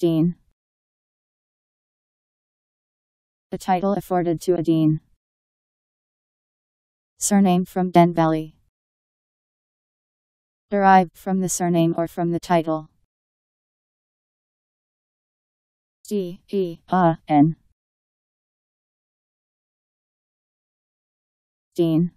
Dean. A title afforded to a dean. Surname from Den Valley. Derived from the surname or from the title. D-E-A-N. Dean.